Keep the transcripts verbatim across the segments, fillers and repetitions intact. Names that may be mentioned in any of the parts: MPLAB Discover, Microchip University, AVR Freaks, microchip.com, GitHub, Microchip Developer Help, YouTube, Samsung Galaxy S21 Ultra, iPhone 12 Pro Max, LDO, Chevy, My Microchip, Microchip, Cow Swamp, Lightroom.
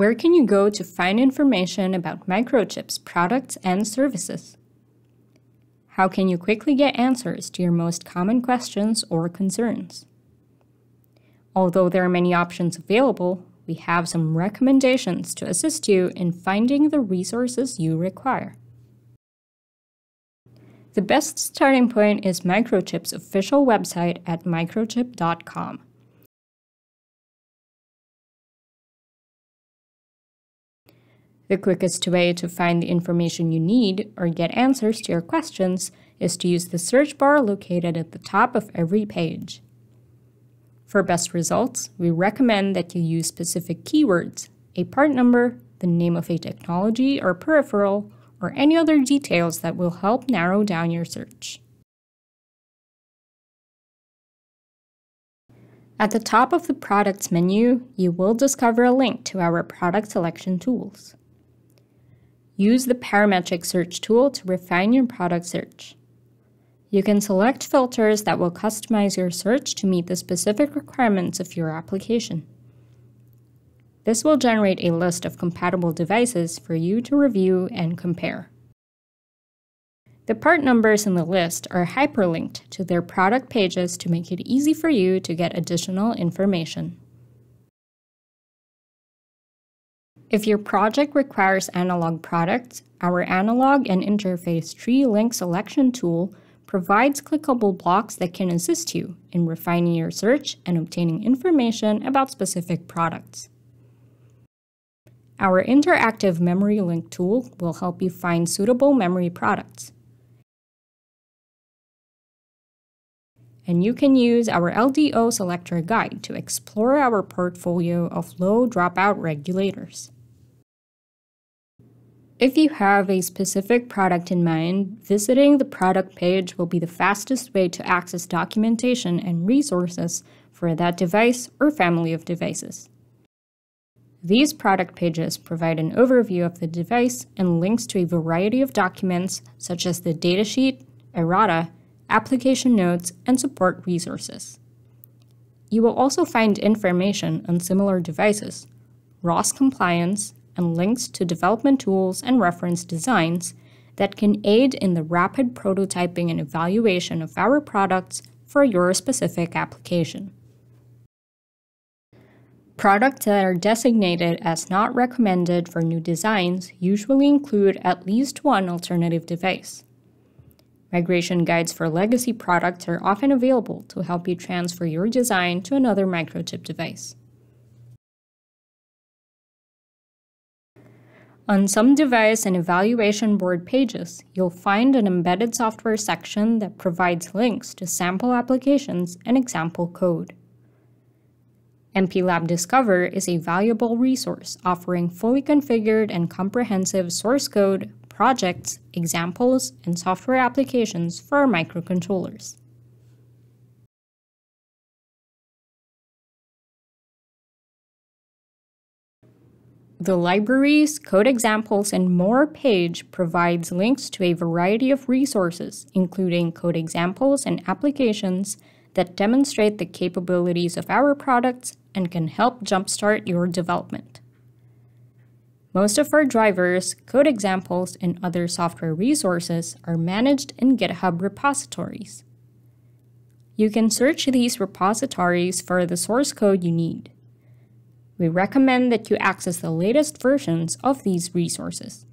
where can you go to find information about Microchip's products and services? How can you quickly get answers to your most common questions or concerns? Although there are many options available, we have some recommendations to assist you in finding the resources you require. The best starting point is Microchip's official website at microchip dot com. The quickest way to find the information you need or get answers to your questions is to use the search bar located at the top of every page. For best results, we recommend that you use specific keywords, a part number, the name of a technology or peripheral, or any other details that will help narrow down your search. At the top of the products menu, you will discover a link to our product selection tools. Use the parametric search tool to refine your product search. You can select filters that will customize your search to meet the specific requirements of your application. This will generate a list of compatible devices for you to review and compare. The part numbers in the list are hyperlinked to their product pages to make it easy for you to get additional information. If your project requires analog products, our Analog and Interface Tree Link Selection tool provides clickable blocks that can assist you in refining your search and obtaining information about specific products. Our Interactive Memory Link tool will help you find suitable memory products. And you can use our L D O Selector Guide to explore our portfolio of low dropout regulators. If you have a specific product in mind, visiting the product page will be the fastest way to access documentation and resources for that device or family of devices. These product pages provide an overview of the device and links to a variety of documents such as the datasheet, errata, application notes, and support resources. You will also find information on similar devices, R O S compliance, and links to development tools and reference designs that can aid in the rapid prototyping and evaluation of our products for your specific application. Products that are designated as not recommended for new designs usually include at least one alternative device. Migration guides for legacy products are often available to help you transfer your design to another Microchip device. On some device and evaluation board pages, you'll find an embedded software section that provides links to sample applications and example code. M P lab Discover is a valuable resource offering fully configured and comprehensive source code, projects, examples, and software applications for microcontrollers. The Libraries, Code Examples, and More page provides links to a variety of resources, including code examples and applications that demonstrate the capabilities of our products and can help jumpstart your development. Most of our drivers, code examples, and other software resources are managed in GitHub repositories. You can search these repositories for the source code you need. We recommend that you access the latest versions of these resources.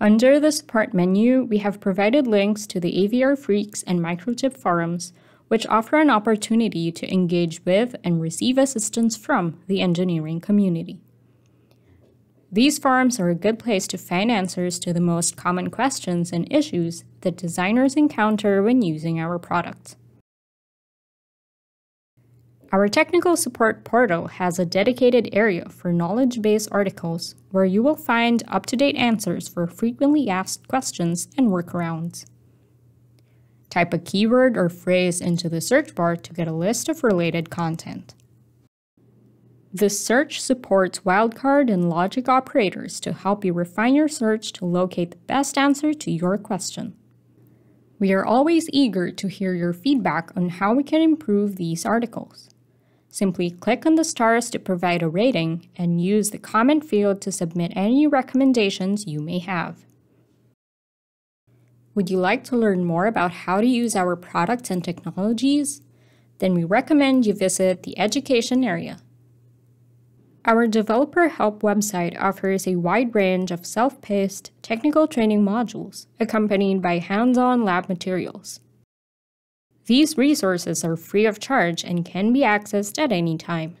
Under the support menu, we have provided links to the A V R Freaks and Microchip forums, which offer an opportunity to engage with and receive assistance from the engineering community. These forums are a good place to find answers to the most common questions and issues that designers encounter when using our products. Our technical support portal has a dedicated area for knowledge-based articles where you will find up-to-date answers for frequently asked questions and workarounds. Type a keyword or phrase into the search bar to get a list of related content. This search supports wildcard and logic operators to help you refine your search to locate the best answer to your question. We are always eager to hear your feedback on how we can improve these articles. Simply click on the stars to provide a rating and use the comment field to submit any recommendations you may have. Would you like to learn more about how to use our products and technologies? Then we recommend you visit the education area. Our Developer Help website offers a wide range of self-paced technical training modules, accompanied by hands-on lab materials. These resources are free of charge and can be accessed at any time.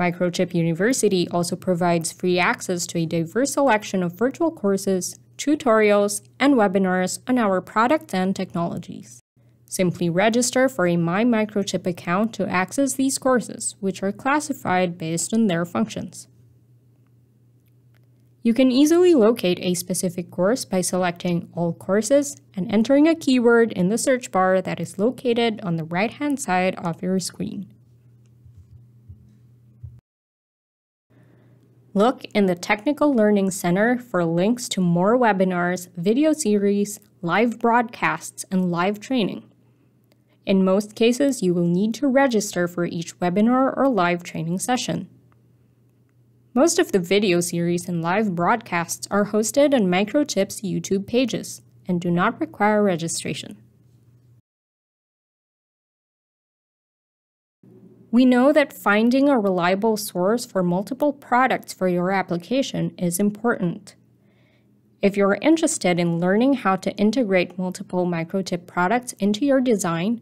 Microchip University also provides free access to a diverse selection of virtual courses, tutorials, and webinars on our products and technologies. Simply register for a My Microchip account to access these courses, which are classified based on their functions. You can easily locate a specific course by selecting All Courses and entering a keyword in the search bar that is located on the right-hand side of your screen. Look in the Technical Learning Center for links to more webinars, video series, live broadcasts, and live training. In most cases, you will need to register for each webinar or live training session. Most of the video series and live broadcasts are hosted on Microchip's YouTube pages and do not require registration. We know that finding a reliable source for multiple products for your application is important. If you're interested in learning how to integrate multiple Microchip products into your design,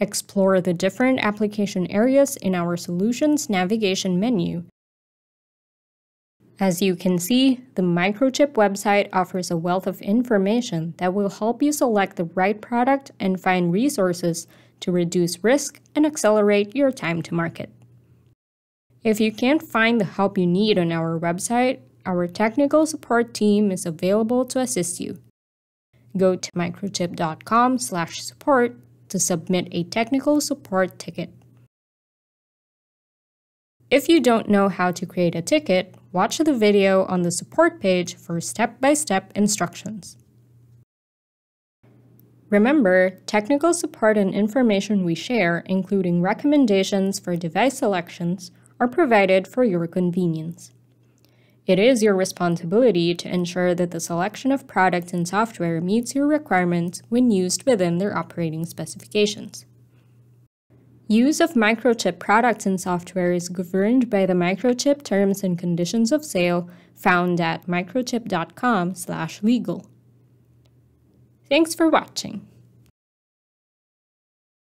explore the different application areas in our Solutions Navigation menu. As you can see, the Microchip website offers a wealth of information that will help you select the right product and find resources to reduce risk and accelerate your time to market. If you can't find the help you need on our website, our technical support team is available to assist you. Go to microchip dot com slash support to submit a technical support ticket. If you don't know how to create a ticket, watch the video on the support page for step-by-step instructions. Remember, technical support and information we share, including recommendations for device selections, are provided for your convenience. It is your responsibility to ensure that the selection of products and software meets your requirements when used within their operating specifications. Use of Microchip products and software is governed by the Microchip Terms and Conditions of Sale found at microchip dot com slash legal. Thanks for watching.